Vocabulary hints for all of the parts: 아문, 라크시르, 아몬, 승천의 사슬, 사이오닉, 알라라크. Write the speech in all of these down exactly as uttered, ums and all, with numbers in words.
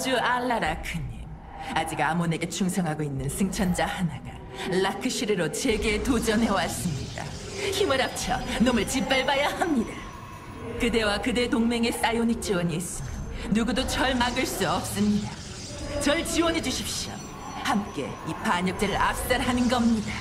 군주 알라라크님, 아직 아몬에게 충성하고 있는 승천자 하나가 라크시르로 재계에 도전해왔습니다. 힘을 합쳐 놈을 짓밟아야 합니다. 그대와 그대 동맹의 사이오닉 지원이 있으니 누구도 절 막을 수 없습니다. 절 지원해 주십시오. 함께 이 반역자를 압살하는 겁니다.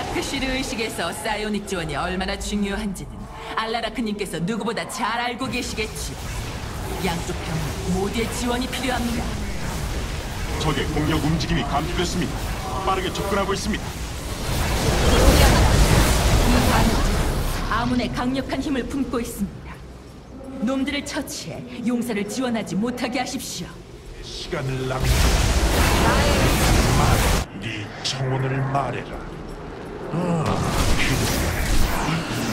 라크시르 의식에서 사이오닉 지원이 얼마나 중요한지는 알라라크님께서 누구보다 잘 알고 계시겠지. 양쪽 병력 모두의 지원이 필요합니다. 적의 공격 움직임이 감지됐습니다. 빠르게 접근하고 있습니다. 이 반역자는 아문의 강력한 힘을 품고 있습니다. 놈들을 처치해 용사를 지원하지 못하게 하십시오. 시간을 낭비. 말해. 네 청혼을 말해라. 아, 그래.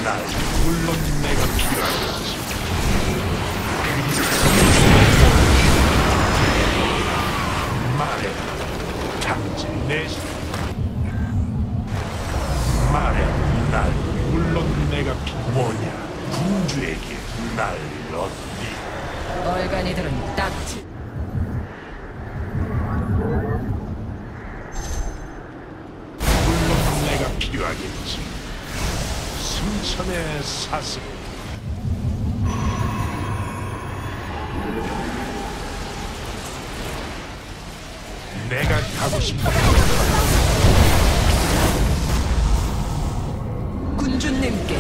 난 물론 내가 필요하지. 말해, 당장 내 말해, 난 물론 내가 뭐냐? 군주에게 날 얻니? 얼간이들은 딱지. 필요하겠지. 승천의 사슬. 내가 가고 싶어. 군주님께.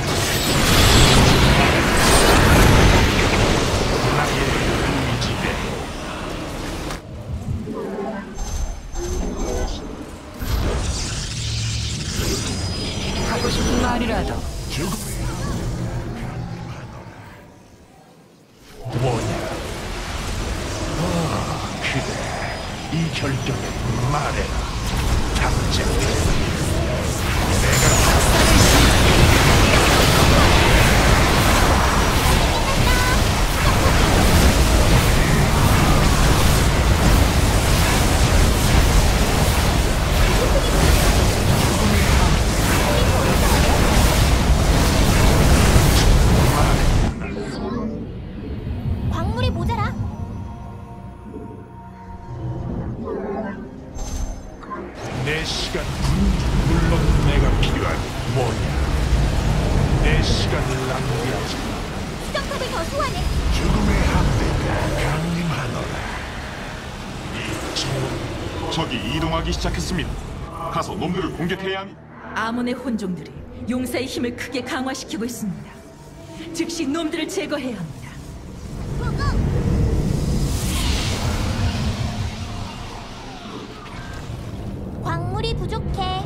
말이라도 뭐냐? 아, 그래. 이 결정에 말해라. 당장 적이 이동하기 시작했습니다. 가서 놈들을 공격해야 합니다. 아몬의 혼종들이 용사의 힘을 크게 강화시키고 있습니다. 즉시 놈들을 제거해야 합니다. 고고! 광물이 부족해.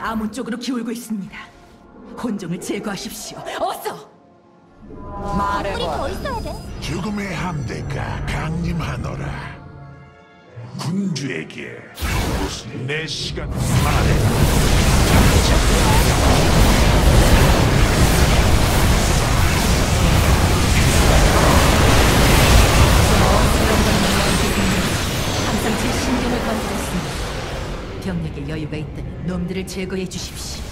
아몬 쪽으로 기울고 있습니다. 혼종을 제거하십시오. 어서! 말해봐. 더 있어야 돼. 죽음의 함대가 강림하노라. 군주에게 무슨 내 시간 말해라. 항상 제 신경을 건드렸습니다. 병력에 여유가 있다면 놈들을 제거해 주십시오.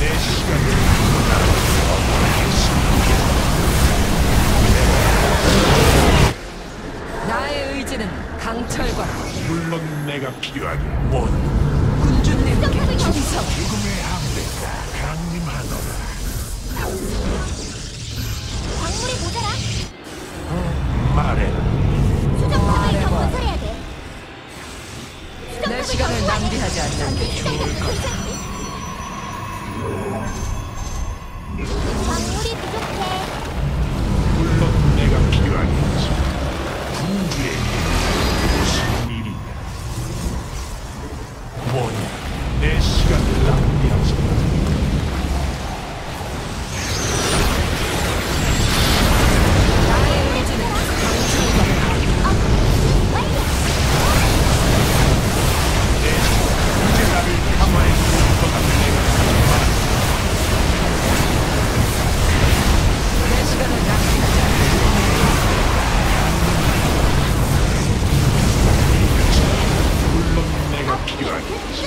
내 시간을 나눠. 나의 의지는 강철과 물론 내가 필요하게 원. 군주님께 충성. 죽음의 함대가 강림하노라. 광물이 모자라. 어, 말해라. 수정탑을 더 건설해야 돼. 내 시간을 낭비하지 않는 게 좋을 거다. 광물이 부족해. 물론 내가 필요하겠지. 군주에게 무슨 일이냐. 뭐냐. 내 시간을 낭비하지 않는 게. 나의 의지는 강중과 어, 완료. 내 시간을 낭비하지 않아. 물론 내가 필요하겠지.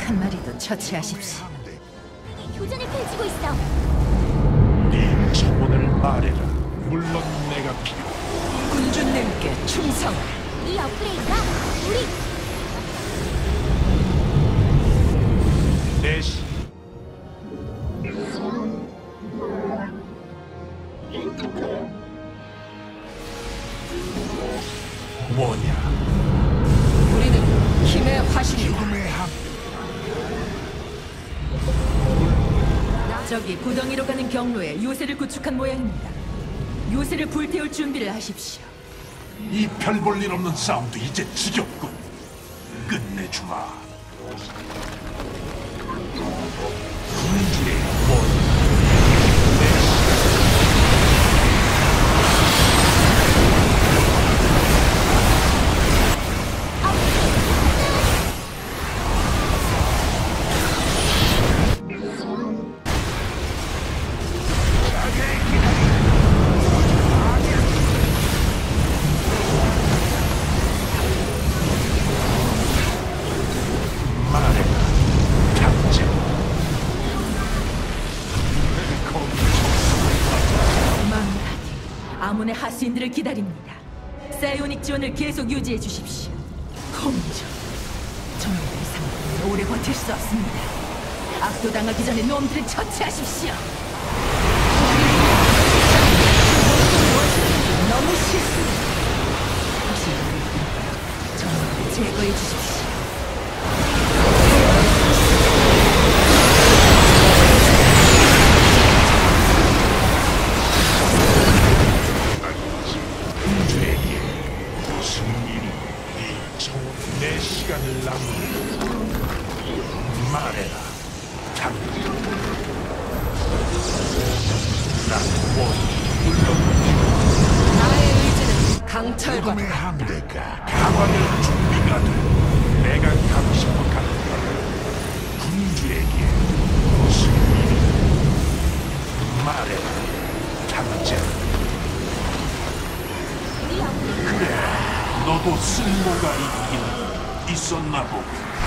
한 마리도 처치하십시오. 교전이 펼치고 있어. 네 자문을 말해라. 물론 내가 필요. 군주님께 충성. 이 업그레이드가 우리. 내시. 뭐냐? 우리는 힘의 화신이다. 죽음의 함. 저기 구덩이로 가는 경로에 요새를 구축한 모양입니다. 요새를 불태울 준비를 하십시오. 이 별 볼 일 없는 싸움도 이제 지겹군. 끝내주마. 군주의 원. 아몬의 하수인들을 기다립니다. 사이오닉 지원을 계속 유지해 주십시오. 검정. 저놈의 상황은 오래 버틸 수 없습니다. 압도당하기 전에 놈들을 처치하십시오. 너무 실수입니다. 저놈을 제거해 주십시오. 그래, 너도 쓸모가 있긴 있었나 보군.